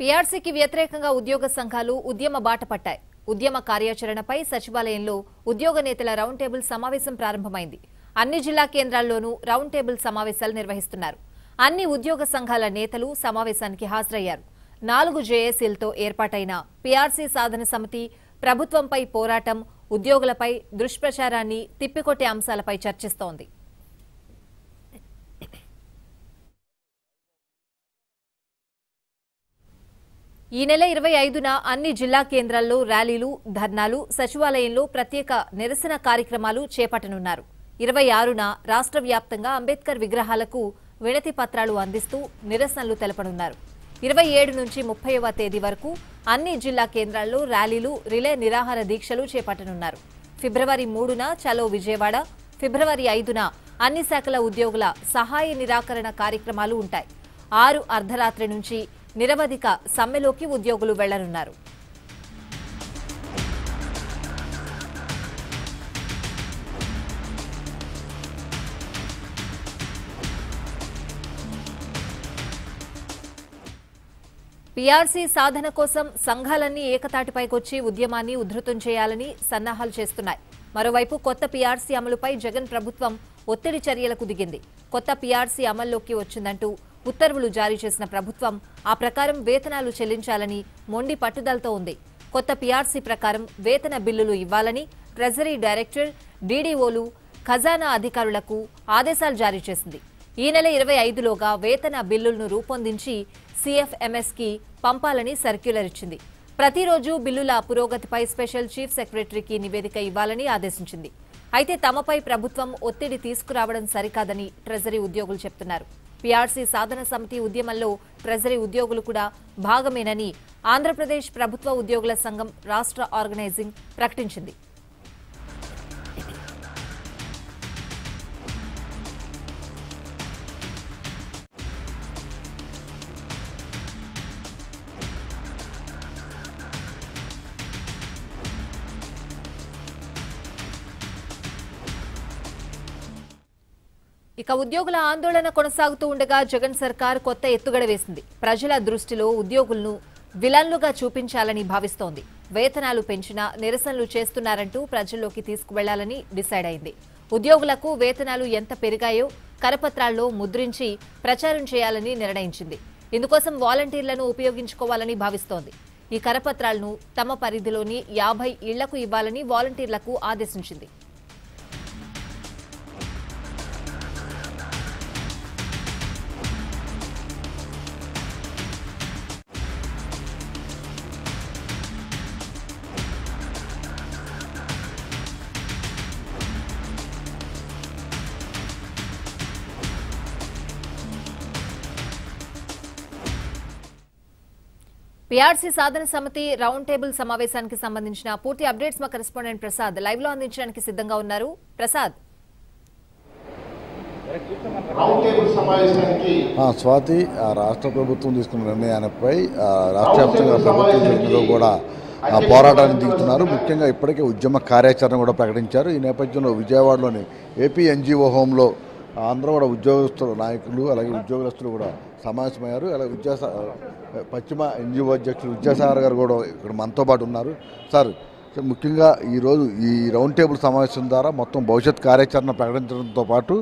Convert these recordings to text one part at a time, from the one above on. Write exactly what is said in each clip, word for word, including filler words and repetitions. పీఆర్సీకి వ్యతిరేకంగా ఉద్యోగ సంఘాలు ఉద్యమ బాట పట్టాయి. ఉద్యమ కార్యాచరణపై సచివాలయంలో ఉద్యోగ నేతల రౌండ్ టేబుల్ సమావేశం ప్రారంభమైంది. అన్ని జిల్లా కేంద్రాల్లోనూ రౌండ్ టేబుల్ సమావేశాలు నిర్వహిస్తున్నారు. అన్ని ఉద్యోగ సంఘాల నేతలు సమావేశానికి హాజరయ్యారు. నాలుగు జేఏసీలతో ఏర్పాటైన పీఆర్సీ సాధన సమితి ప్రభుత్వంపై పోరాటం, ఉద్యోగులపై దుష్ప్రచారాన్ని తిప్పికొట్టే అంశాలపై చర్చిస్తోంది. ఈ నెల ఇరవై ఐదున అన్ని జిల్లా కేంద్రాల్లో ర్యాలీలు, ధర్నాలు, సచివాలయంలో ప్రత్యేక నిరసన కార్యక్రమాలు చేపట్టనున్నారు. ఇరవై ఆరున రాష్ట్ర వ్యాప్తంగా అంబేద్కర్ విగ్రహాలకు వినతి పత్రాలు అందిస్తూ నిరసనలు తెలపనున్నారు. ఇరవై ఏడు నుంచి ముప్పైవ తేదీ వరకు అన్ని జిల్లా కేంద్రాల్లో ర్యాలీలు, రిలే నిరాహార దీక్షలు చేపట్టనున్నారు. ఫిబ్రవరి మూడున చలో విజయవాడ, ఫిబ్రవరి ఐదున అన్ని శాఖల ఉద్యోగుల సహాయ నిరాకరణ కార్యక్రమాలు ఉంటాయి. ఆరు అర్ధరాత్రి నుంచి నిరవధిక సమ్మెలోకి ఉద్యోగులు వెళ్లనున్నారు. పీఆర్సీ సాధన కోసం సంఘాలన్నీ ఏకతాటిపైకొచ్చి ఉద్యమాన్ని ఉధృతం చేయాలని సన్నాహాలు చేస్తున్నాయి. మరోవైపు కొత్త పీఆర్సీ అమలుపై జగన్ ప్రభుత్వం ఒత్తిడి చర్యలకు దిగింది. కొత్త పీఆర్సీ అమల్లోకి వచ్చిందంటూ ఉత్తర్వులు జారీ చేసిన ప్రభుత్వం ఆ ప్రకారం వేతనాలు చెల్లించాలని మొండి పట్టుదలతో ఉంది. కొత్త పీఆర్సీ ప్రకారం వేతన బిల్లులు ఇవ్వాలని ట్రెజరీ డైరెక్టర్, డీడీఓలు, ఖజానా అధికారులకు ఆదేశాలు జారీ చేసింది. ఈ నెల ఇరవై ఐదులోగా వేతన బిల్లులను రూపొందించి సిఎఫ్ఎంఎస్కి పంపాలని సర్క్యులర్ ఇచ్చింది. ప్రతిరోజు బిల్లుల పురోగతిపై స్పెషల్ చీఫ్ సెక్రటరీకి నివేదిక ఇవ్వాలని ఆదేశించింది. అయితే తమపై ప్రభుత్వం ఒత్తిడి తీసుకురావడం సరికాదని ట్రెజరీ ఉద్యోగులు చెప్తున్నారు. పీఆర్సీ సాధన సమితి ఉద్యమంలో ట్రెజరీ ఉద్యోగులు కూడా భాగమేనని ఆంధ్రప్రదేశ్ ప్రభుత్వ ఉద్యోగుల సంఘం రాష్ట్ర ఆర్గనైజింగ్ ప్రకటించింది. ఇక ఉద్యోగుల ఆందోళన కొనసాగుతూ ఉండగా జగన్ సర్కార్ కొత్త ఎత్తుగడ వేసింది. ప్రజల దృష్టిలో ఉద్యోగులను విలన్లుగా చూపించాలని భావిస్తోంది. వేతనాలు పెంచినా నిరసనలు చేస్తున్నారంటూ ప్రజల్లోకి తీసుకువెళ్లాలని డిసైడ్ అయింది. ఉద్యోగులకు వేతనాలు ఎంత పెరిగాయో కరపత్రాల్లో ముద్రించి ప్రచారం చేయాలని నిర్ణయించింది. ఇందుకోసం వాలంటీర్లను ఉపయోగించుకోవాలని భావిస్తోంది. ఈ కరపత్రాలను తమ పరిధిలోని యాభై ఇళ్లకు ఇవ్వాలని వాలంటీర్లకు ఆదేశించింది. పీఆర్సీ సాధన సమితి రౌండ్ టేబుల్ సమావేశానికి సంబంధించిన పూర్తి అప్డేట్స్ మా కరెస్పాండెంట్ ప్రసాద్ లైవ్ లో అందించడానికి సిద్ధంగా ఉన్నారు. ప్రసాద్, స్వాతి, రాష్ట్ర ప్రభుత్వం తీసుకున్న నిర్ణయాలపై రాష్ట్ర వ్యాప్తంగా ప్రభుత్వం జరిగినలో కూడా పోరాటానికి దిగుతున్నారు. ముఖ్యంగా ఇప్పటికే ఉద్యమ కార్యాచరణ కూడా ప్రకటించారు. ఈ నేపథ్యంలో విజయవాడలోని ఏపీ ఎన్జీఓ హోంలో అందరూ కూడా ఉద్యోగస్తుల నాయకులు అలాగే ఉద్యోగస్తులు కూడా సమావేశమయ్యారు. అలాగే విద్యాసా పశ్చిమ ఎన్జిఓ అధ్యక్షులు విద్యాసాగర్ గారు కూడా ఇక్కడ మనతో పాటు ఉన్నారు. సార్, ముఖ్యంగా ఈరోజు ఈ రౌండ్ టేబుల్ సమావేశం ద్వారా మొత్తం భవిష్యత్ కార్యాచరణ ప్రకటించడంతో పాటు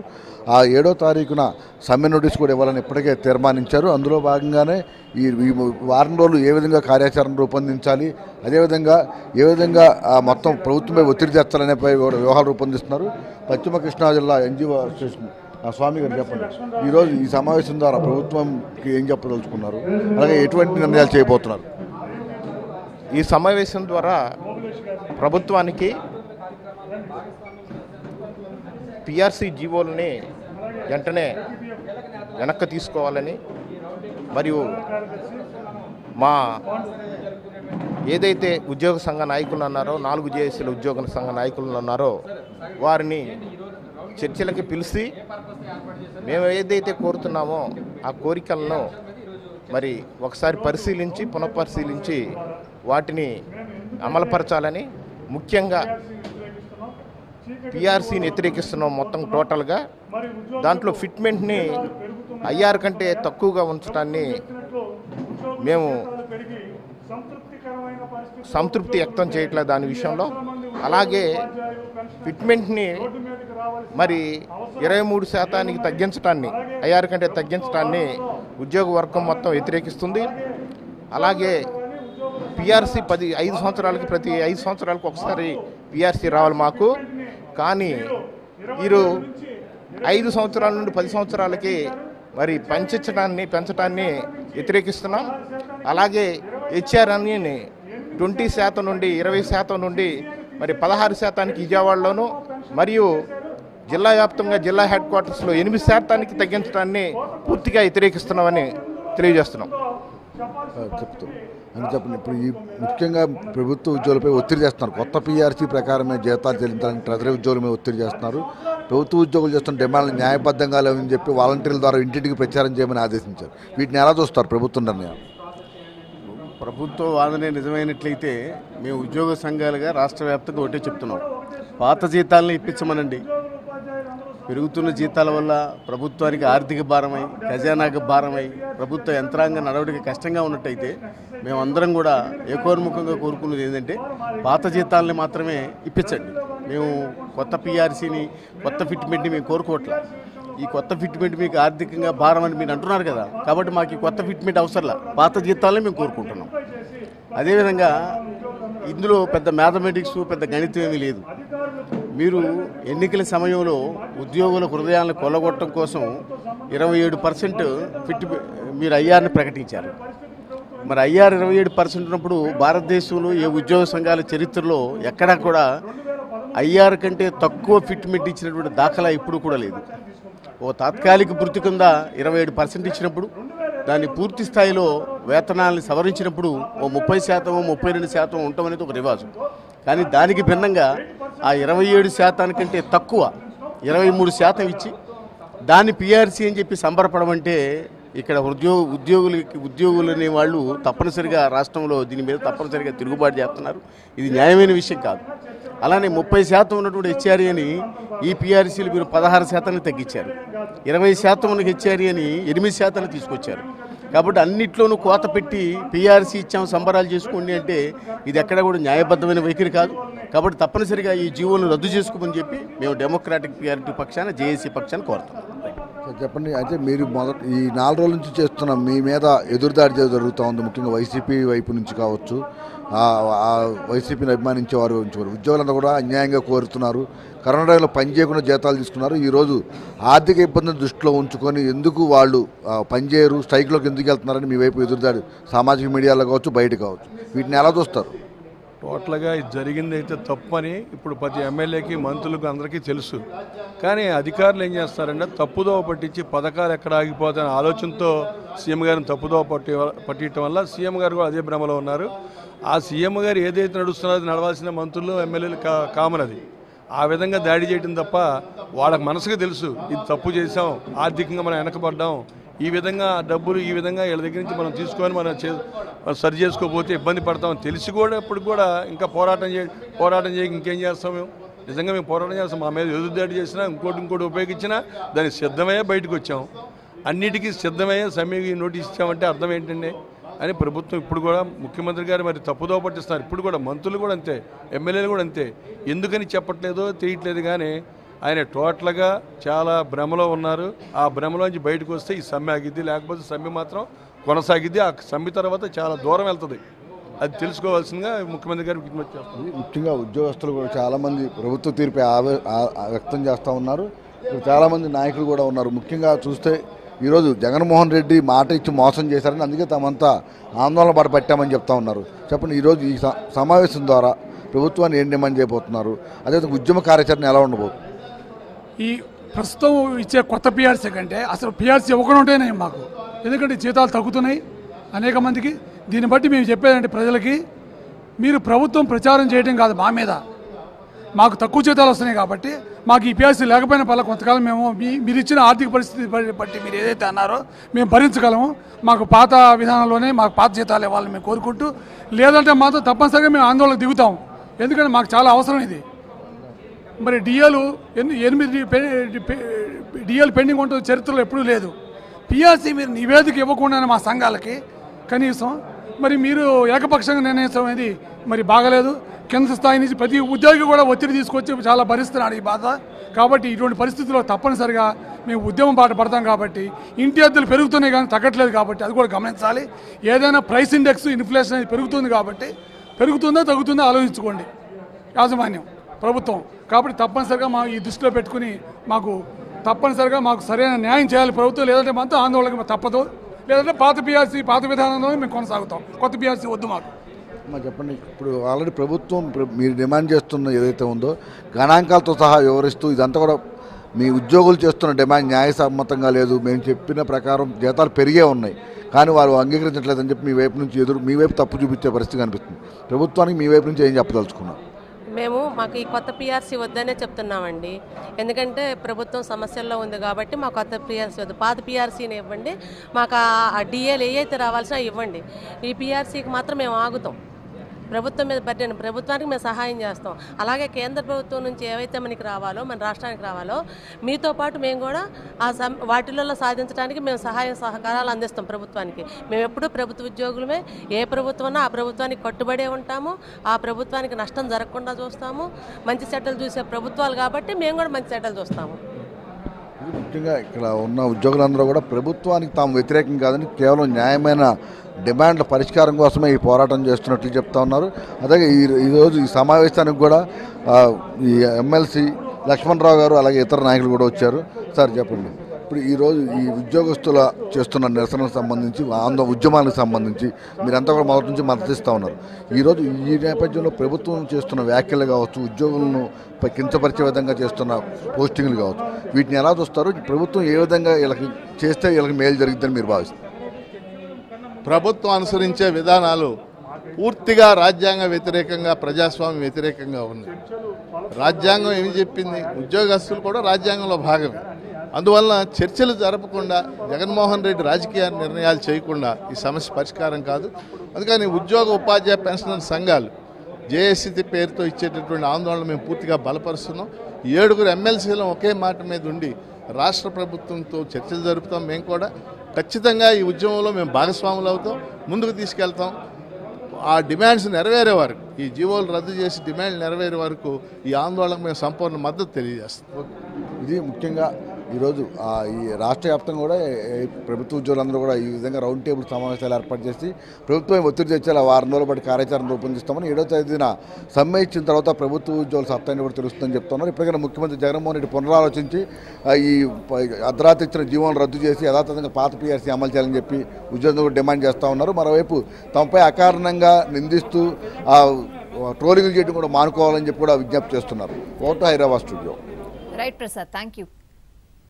ఆ ఏడో తారీఖున సమ్మె నోటీస్ కూడా ఇవ్వాలని ఇప్పటికే తీర్మానించారు. అందులో భాగంగానే ఈ వారం రోజులు ఏ విధంగా కార్యాచరణ రూపొందించాలి, అదేవిధంగా ఏ విధంగా మొత్తం ప్రభుత్వంపై ఒత్తిడి తెచ్చాలనేపై కూడా వ్యూహాలు రూపొందిస్తున్నారు. పశ్చిమ కృష్ణా జిల్లా ఎన్జిఓ అసోసియేషన్ స్వామి గారు, చెప్పండి, ఈరోజు ఈ సమావేశం ద్వారా ప్రభుత్వంకి ఏం చెప్పదలుచుకున్నారు, అలాగే ఎటువంటి నిర్ణయాలు చేయబోతున్నారు? ఈ సమావేశం ద్వారా ప్రభుత్వానికి పీఆర్సీ జీవోలని వెంటనే వెనక్కి తీసుకోవాలని, మరియు మా ఏదైతే ఉద్యోగ సంఘ నాయకులు అన్నారో, నాలుగు జేఏసీల ఉద్యోగ సంఘ నాయకులు అన్నారో వారిని చర్చలకి పిలిచి మేము ఏదైతే కోరుతున్నామో ఆ కోరికలను మరి ఒకసారి పరిశీలించి పునఃపరిశీలించి వాటిని అమలుపరచాలని, ముఖ్యంగా పీఆర్సీని వ్యతిరేకిస్తున్నాం మొత్తం టోటల్గా, దాంట్లో ఫిట్మెంట్ని ఐఆర్ కంటే తక్కువగా ఉంచడాన్ని మేము సంతృప్తి వ్యక్తం చేయట్లేదు దాని విషయంలో. అలాగే ఫిట్మెంట్ని మరి ఇరవై మూడు శాతానికి తగ్గించడాన్ని, ఐఆర్ కంటే తగ్గించడాన్ని ఉద్యోగ వర్గం మొత్తం వ్యతిరేకిస్తుంది. అలాగే పిఆర్సీ పది ఐదు సంవత్సరాలకి ప్రతి ఐదు సంవత్సరాలకు ఒకసారి పిఆర్సీ రావాలి మాకు, కానీ వీరు ఐదు సంవత్సరాల నుండి పది సంవత్సరాలకి మరి పెంచడాన్ని పెంచడాన్ని వ్యతిరేకిస్తున్నాం. అలాగే హెచ్ఆర్ఎన్ని ట్వంటీ శాతం నుండి ఇరవై శాతం నుండి మరి పదహారు శాతానికి విజయవాడలోను మరియు జిల్లా వ్యాప్తంగా జిల్లా హెడ్ క్వార్టర్స్లో ఎనిమిది శాతానికి తగ్గించడాన్ని పూర్తిగా వ్యతిరేకిస్తున్నామని తెలియజేస్తున్నాం. చెప్తూ అని చెప్పండి, ఇప్పుడు ఈ ముఖ్యంగా ప్రభుత్వ ఉద్యోగులపై ఒత్తిడి చేస్తున్నారు. కొత్త పీఆర్సీ ప్రకారమే జీతాలు చెల్లించాలని ట్రెజరీ ఉద్యోగుల మీద ఒత్తిడి చేస్తున్నారు. ప్రభుత్వ ఉద్యోగులు చేస్తున్న డిమాండ్లు న్యాయబద్ధంగా లేవని చెప్పి వాలంటీర్ల ద్వారా ఇంటింటికి ప్రచారం చేయమని ఆదేశించారు. వీటిని ఎలా చూస్తారు ప్రభుత్వం నిర్ణయం? ప్రభుత్వ వాదనే నిజమైనట్లయితే మేము ఉద్యోగ సంఘాలుగా రాష్ట్ర వ్యాప్తంగా ఒకటే చెప్తున్నాం, పాత జీతాలను ఇప్పించమనండి. పెరుగుతున్న జీతాల వల్ల ప్రభుత్వానికి ఆర్థిక భారమై, ఖజానాకు భారమై, ప్రభుత్వ యంత్రాంగ నడవడికి కష్టంగా ఉన్నట్టయితే మేమందరం కూడా ఏకోన్ముఖంగా కోరుకున్నది ఏంటంటే పాత జీతాలని మాత్రమే ఇప్పించండి. మేము కొత్త పీఆర్సీని, కొత్త ఫిట్మెంట్ని మేము కోరుకోవట్లా. ఈ కొత్త ఫిట్మెంట్ మీకు ఆర్థికంగా భారం అని మీరు అంటున్నారు కదా, కాబట్టి మాకు ఈ కొత్త ఫిట్మెంట్ అవసరంలా, పాత జీతాలని మేము కోరుకుంటున్నాం. అదేవిధంగా ఇందులో పెద్ద మ్యాథమెటిక్స్, పెద్ద గణితం ఏమీ లేదు. మీరు ఎన్నికల సమయంలో ఉద్యోగుల హృదయాలను కొల్లగొట్టడం కోసం ఇరవై ఏడు పర్సెంట్ ఫిట్ మీరు ఐఆర్ని ప్రకటించారు. మరి ఐఆర్ ఇరవై ఏడు పర్సెంట్ ఉన్నప్పుడు భారతదేశంలో ఏ ఉద్యోగ సంఘాల చరిత్రలో ఎక్కడా కూడా ఐఆర్ కంటే తక్కువ ఫిట్మెంట్ ఇచ్చినటువంటి దాఖలా ఇప్పుడు కూడా లేదు. ఓ తాత్కాలిక వృత్తి కింద ఇరవై ఏడు పర్సెంట్ ఇచ్చినప్పుడు దాన్ని పూర్తి స్థాయిలో వేతనాలను సవరించినప్పుడు ఓ ముప్పై శాతం ముప్పై రెండు శాతం ఉండటం అనేది ఒక రివాజు. కానీ దానికి భిన్నంగా ఆ ఇరవై ఏడు శాతానికంటే తక్కువ ఇరవై మూడు శాతం ఇచ్చి దాన్ని పీఆర్సీ అని చెప్పి సంబరపడం అంటే ఇక్కడ ఉద్యోగ ఉద్యోగులకి ఉద్యోగులు అనే వాళ్ళు తప్పనిసరిగా రాష్ట్రంలో దీని మీద తప్పనిసరిగా తిరుగుబాటు చేస్తున్నారు. ఇది న్యాయమైన విషయం కాదు. అలానే ముప్పై శాతం ఉన్నటువంటి హెచ్ఆర్ఏ అని ఈ పీఆర్సీలు మీరు పదహారు శాతానికి తగ్గించారు. ఇరవై శాతం ఉన్న హెచ్ఆర్ఏ అని ఎనిమిది శాతానికి తీసుకొచ్చారు. కాబట్టి అన్నిట్లోనూ కోత పెట్టి పీఆర్సీ ఇచ్చాము సంబరాలు చేసుకోండి అంటే ఇది ఎక్కడ కూడా న్యాయబద్ధమైన వైఖరి కాదు. కాబట్టి తప్పనిసరిగా ఈ జీవోను రద్దు చేసుకోమని చెప్పి మేము డెమోక్రాటిక్ పీఆర్టీ పక్షాన, జేఏసీ పక్షాన కోరుతున్నాం. చెప్పండి, అయితే మీరు మొదటి ఈ నాలుగు రోజుల నుంచి చేస్తున్న మీ మీద ఎదురుదాడి జరుగుతూ ఉంది, ముఖ్యంగా వైసీపీ వైపు నుంచి కావచ్చు, వైసీపీని అభిమానించే వారు ఉద్యోగులంతా కూడా అన్యాయంగా కోరుతున్నారు. కరోనా టైంలో పనిచేయకుండా జీతాలు తీసుకున్నారు. ఈరోజు ఆర్థిక ఇబ్బందులను దృష్టిలో ఉంచుకొని ఎందుకు వాళ్ళు పనిచేయరు, స్ట్రైక్లోకి ఎందుకు వెళ్తున్నారని మీ వైపు ఎదురుదాడి సామాజిక మీడియాలో కావచ్చు, బయట కావచ్చు, వీటిని ఎలా చూస్తారు? టోటల్గా ఇది జరిగింది అయితే తప్పని ఇప్పుడు ప్రతి ఎమ్మెల్యేకి, మంత్రులకు, అందరికీ తెలుసు. కానీ అధికారులు ఏం చేస్తారంటే తప్పుదోవ పట్టించి పథకాలు ఎక్కడ ఆగిపోతాయనే ఆలోచనతో సీఎం గారిని తప్పుదోవ పట్టి పట్టించడం వల్ల సీఎం గారు కూడా అదే భ్రమలో ఉన్నారు. ఆ సీఎం గారు ఏదైతే నడుస్తున్నారో అది నడవాల్సిన మంత్రులు, ఎమ్మెల్యేలు కామన్. అది ఆ విధంగా దాడి చేయడం తప్ప వాళ్ళకి మనసుకు తెలుసు ఇది తప్పు చేసాం, ఆర్థికంగా మనం వెనకబడ్డాం, ఈ విధంగా డబ్బులు ఈ విధంగా వీళ్ళ దగ్గర నుంచి మనం తీసుకొని మనం సరి చేసుకోకపోతే ఇబ్బంది పడతామని తెలిసి కూడా ఇప్పుడు కూడా ఇంకా పోరాటం చే పోరాటం చేయ ఇంకేం చేస్తాం మేము? నిజంగా మేము పోరాటం చేస్తాం. మా మీద ఎదురుదాడి చేసినా ఇంకోటి ఇంకోటి ఉపయోగించినా దానికి సిద్ధమయ్యే బయటకు వచ్చాం. అన్నిటికీ సిద్ధమయ్యే సమ్మెకి నోటీస్ ఇచ్చామంటే అర్థం ఏంటండి అని ప్రభుత్వం ఇప్పుడు కూడా ముఖ్యమంత్రి గారు మరి తప్పుదో పట్టిస్తున్నారు. ఇప్పుడు కూడా మంత్రులు కూడా అంతే, ఎమ్మెల్యేలు కూడా అంతే. ఎందుకని చెప్పట్లేదో తెలియట్లేదు కానీ ఆయన టోటల్గా చాలా భ్రమలో ఉన్నారు. ఆ భ్రమలోంచి బయటకు వస్తే ఈ సమ్మె ఆగిద్ది, లేకపోతే సమ్మె మాత్రం కొనసాగిద్ది. ఆ సమ్మె తర్వాత చాలా దూరం వెళ్తుంది. అది తెలుసుకోవాల్సిందిగా ముఖ్యమంత్రి గారు విజ్ఞప్తి చేస్తున్నారు. ముఖ్యంగా ఉద్యోగస్తులు కూడా చాలామంది ప్రభుత్వ తీర్పుపై ఆవే వ్యక్తం చేస్తూ ఉన్నారు. చాలామంది నాయకులు కూడా ఉన్నారు. ముఖ్యంగా చూస్తే ఈరోజు జగన్మోహన్ రెడ్డి మాట ఇచ్చి మోసం చేశారని అందుకే తమంతా ఆందోళన బాట పట్టామని చెప్తా ఉన్నారు. చెప్పండి, ఈరోజు ఈ సమావేశం ద్వారా ప్రభుత్వాన్ని ఏం డిమాండ్ చేయబోతున్నారు? అదేవిధంగా ఉద్యమ కార్యాచరణ ఎలా ఉండబోతుంది? ఈ ప్రస్తుతం ఇచ్చే కొత్త పిఆర్సీ కంటే అసలు పిఆర్సీ ఒకటి ఉంటేనే మాకు, ఎందుకంటే జీతాలు తగ్గుతున్నాయి అనేక మందికి. దీన్ని బట్టి మేము చెప్పేదంటే ప్రజలకి, మీరు ప్రభుత్వం ప్రచారం చేయడం కాదు మా మీద, మాకు తక్కువ జీతాలు వస్తున్నాయి కాబట్టి మాకు ఈ పిఆర్సీ లేకపోయినా పర్లేదు, కొంతకాలం మేము మీరు ఇచ్చిన ఆర్థిక పరిస్థితి బట్టి మీరు ఏదైతే అన్నారో మేము భరించగలము, మాకు పాత విధానంలోనే మాకు పాత జీతాలు ఇవ్వాలని మేము కోరుకుంటూ, లేదంటే మాత్రం తప్పనిసరిగా మేము ఆందోళన దిగుతాం. ఎందుకంటే మాకు చాలా అవసరం ఇది. మరి డిఏలు ఎన్ని ఎనిమిది డిఏలు పెండింగ్ ఉంటుంది, చరిత్రలో ఎప్పుడూ లేదు. పిఆర్సీ మీరు నివేదిక ఇవ్వకుండానే మా సంఘాలకి కనీసం మరి మీరు ఏకపక్షంగా నిర్ణయించడం అనేది మరి బాగలేదు। కేంద్ర స్థాయి నుంచి ప్రతి ఉద్యోగి కూడా ఒత్తిడి తీసుకొచ్చి చాలా భరిస్తున్నాడు ఈ బాధ। కాబట్టి ఇటువంటి పరిస్థితుల్లో తప్పనిసరిగా మేము ఉద్యమం బాట పడతాం। కాబట్టి ఇంటి అద్దెలు పెరుగుతున్నాయి కానీ తగ్గట్లేదు, కాబట్టి అది కూడా గమనించాలి। ఏదైనా ప్రైస్ ఇండెక్స్ ఇన్ఫ్లేషన్ అనేది పెరుగుతుంది, కాబట్టి పెరుగుతుందో తగ్గుతుందో ఆలోచించుకోండి యాజమాన్యం ప్రభుత్వం। కాబట్టి తప్పనిసరిగా మా ఈ దృష్టిలో పెట్టుకుని మాకు తప్పనిసరిగా మాకు సరైన న్యాయం చేయాలి ప్రభుత్వం, లేదంటే మనతో ఆందోళనకు తప్పదు, లేదంటే పాత పీఆర్సీ పాత విధానంలోనే మేము కొనసాగుతాం, కొత్త పీఆర్సీ వద్దు మాకు మాకు చెప్పండి। ఇప్పుడు ఆల్రెడీ ప్రభుత్వం మీరు డిమాండ్ చేస్తున్న ఏదైతే ఉందో గణాంకాలతో సహా వివరిస్తూ ఇదంతా కూడా మీ ఉద్యోగులు చేస్తున్న డిమాండ్ న్యాయసమ్మతంగా లేదు, మేము చెప్పిన ప్రకారం జీతాలు పెరిగే ఉన్నాయి కానీ వారు అంగీకరించట్లేదని చెప్పి మీ వైపు నుంచి ఎదురు మీ వైపు తప్పు చూపించే పరిస్థితి కనిపిస్తుంది। ప్రభుత్వానికి మీ వైపు నుంచి ఏం చెప్పదలుచుకున్నాం? మేము మాకు ఈ కొత్త పీఆర్సీ వద్దనే చెప్తున్నామండి, ఎందుకంటే ప్రభుత్వం సమస్యల్లో ఉంది కాబట్టి మా కొత్త పీఆర్సీ వద్దు, పాత పీఆర్సీని ఇవ్వండి, మాకు ఆ డిఏలు ఏవైతే రావాల్సినా ఇవ్వండి, ఈ పీఆర్సీకి మాత్రం మేము ఆగుతాం। ప్రభుత్వం మీద పట్టిన ప్రభుత్వానికి మేము సహాయం చేస్తాం, అలాగే కేంద్ర ప్రభుత్వం నుంచి ఏవైతే మనకి రావాలో మన రాష్ట్రానికి రావాలో మీతో పాటు మేము కూడా ఆ వాటిలలో సాధించడానికి మేము సహాయ సహకారాలు అందిస్తాం ప్రభుత్వానికి। మేము ఎప్పుడూ ప్రభుత్వ ఉద్యోగులమే, ఏ ప్రభుత్వం ఆ ప్రభుత్వానికి కట్టుబడే ఉంటాము, ఆ ప్రభుత్వానికి నష్టం జరగకుండా చూస్తాము, మంచి చెడ్డలు చూసే ప్రభుత్వాలు కాబట్టి మేము కూడా మంచి చెడ్డలు చూస్తాము। ముఖ్యంగా ఇక్కడ ఉన్న ఉద్యోగులందరూ కూడా ప్రభుత్వానికి తాము వ్యతిరేకం కాదని కేవలం న్యాయమైన డిమాండ్ల పరిష్కారం కోసమే ఈ పోరాటం చేస్తున్నట్లు చెప్తా ఉన్నారు। అలాగే ఈ ఈరోజు ఈ సమావేశానికి కూడా ఈ ఎమ్మెల్సీ లక్ష్మణరావు గారు అలాగే ఇతర నాయకులు కూడా వచ్చారు। సార్ చెప్పండి, ఇప్పుడు ఈరోజు ఈ ఉద్యోగస్తుల చేస్తున్న నిరసనకు సంబంధించి ఆందోళన ఉద్యమానికి సంబంధించి మీరంతా కూడా మొదటి నుంచి మద్దతిస్తూ ఉన్నారు, ఈరోజు ఈ నేపథ్యంలో ప్రభుత్వం చేస్తున్న వ్యాఖ్యలు కావచ్చు, ఉద్యోగులను కించపరిచే విధంగా చేస్తున్న పోస్టింగ్లు కావచ్చు, వీటిని ఎలా చూస్తారు? ప్రభుత్వం ఏ విధంగా వీళ్ళకి చేస్తే వీళ్ళకి మేలు జరిగిద్దని మీరు భావిస్తారు? ప్రభుత్వం అనుసరించే విధానాలు పూర్తిగా రాజ్యాంగ వ్యతిరేకంగా ప్రజాస్వామ్య వ్యతిరేకంగా ఉన్నాయి। రాజ్యాంగం ఏమి చెప్పింది? ఉద్యోగస్తులు కూడా రాజ్యాంగంలో భాగమే, అందువల్ల చర్చలు జరపకుండా జగన్మోహన్ రెడ్డి రాజకీయ నిర్ణయాలు చేయకుండా ఈ సమస్య పరిష్కారం కాదు। అందుకని ఉద్యోగ ఉపాధ్యాయ పెన్షనర్ సంఘాలు జేఏసీ పేరుతో ఇచ్చేటటువంటి ఆందోళన మేము పూర్తిగా బలపరుస్తున్నాం। ఏడుగురు ఎమ్మెల్సీలను ఒకే మాట మీద ఉండి రాష్ట్ర ప్రభుత్వంతో చర్చలు జరుపుతాం, మేము కూడా ఖచ్చితంగా ఈ ఉద్యమంలో మేము భాగస్వాములు అవుతాం, ముందుకు తీసుకెళ్తాం। ఆ డిమాండ్స్ నెరవేరే వరకు, ఈ జీవోలు రద్దు చేసి డిమాండ్ నెరవేరే వరకు ఈ ఆందోళనకు మేము సంపూర్ణ మద్దతు తెలియజేస్తాం। ఇది ముఖ్యంగా ఈరోజు ఈ రాష్ట్ర వ్యాప్తంగా కూడా ప్రభుత్వ ఉద్యోగులందరూ కూడా ఈ విధంగా రౌండ్ టేబుల్ సమావేశాలు ఏర్పాటు చేసి ప్రభుత్వం ఒత్తిడి తెచ్చేలా వారం రోజుల పాటు కార్యాచరణ రూపొందిస్తామని ఏడో తేదీన సమ్మె ఇచ్చిన తర్వాత ప్రభుత్వ ఉద్యోగులు సత్తాన్ని కూడా తెలుస్తుందని చెప్తున్నారు। ఇప్పటికైనా ముఖ్యమంత్రి జగన్మోహన్ రెడ్డి పునరాలోచించి ఈ అర్ధరాత్రి ఇచ్చిన జీవోలను రద్దు చేసి యథాతథంగా పాత పీఆర్సీ అమలు చేయాలని చెప్పి ఉద్యోగులు కూడా డిమాండ్ చేస్తూ ఉన్నారు। మరోవైపు తమపై అకారణంగా నిందిస్తూ ట్రోలింగ్ చేయడం కూడా మానుకోవాలని చెప్పి కూడా విజ్ఞప్తి చేస్తున్నారు। Vote Hyderabad studio right Prasad, thank you.